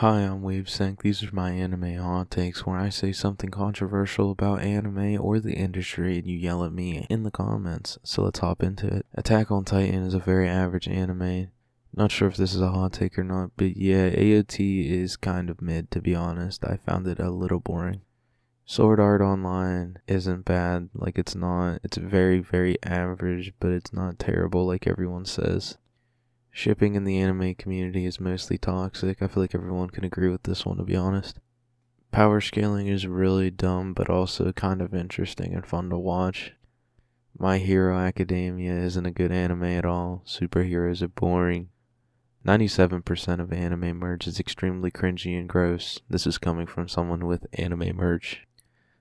Hi, I'm WeebSack. These are my anime hot takes where I say something controversial about anime or the industry and you yell at me in the comments. So let's hop into it. Attack on Titan is a very average anime. Not sure if this is a hot take or not, but yeah, AOT is kind of mid to be honest. I found it a little boring. Sword Art Online isn't bad, like it's not. It's very, very average, but it's not terrible like everyone says. Shipping in the anime community is mostly toxic. I feel like everyone can agree with this one, to be honest. Power scaling is really dumb, but also kind of interesting and fun to watch. My Hero Academia isn't a good anime at all. Superheroes are boring. 97% of anime merch is extremely cringy and gross. This is coming from someone with anime merch.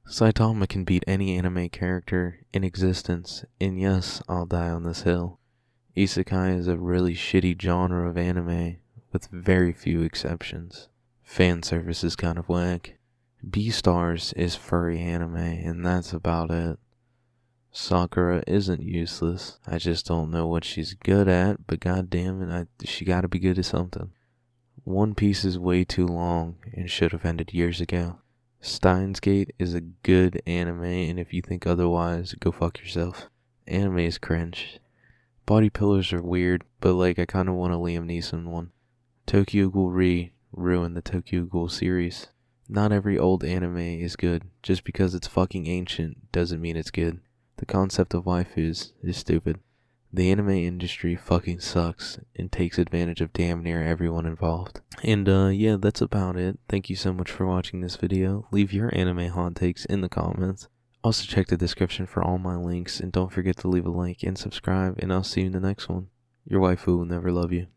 Saitama can beat any anime character in existence, and yes, I'll die on this hill. Isekai is a really shitty genre of anime, with very few exceptions. Fan service is kind of whack. Beastars is furry anime, and that's about it. Sakura isn't useless, I just don't know what she's good at, but goddammit, she gotta be good at something. One Piece is way too long, and should have ended years ago. Steinsgate is a good anime, and if you think otherwise, go fuck yourself. Anime is cringe. Body pillars are weird, but like I kind of want a Liam Neeson one. Tokyo Ghoul Re ruined the Tokyo Ghoul series. Not every old anime is good. Just because it's fucking ancient doesn't mean it's good. The concept of waifus is stupid. The anime industry fucking sucks and takes advantage of damn near everyone involved. And yeah, that's about it. Thank you so much for watching this video. Leave your anime hot takes in the comments. Also check the description for all my links, and don't forget to leave a like and subscribe, and I'll see you in the next one. Your waifu will never love you.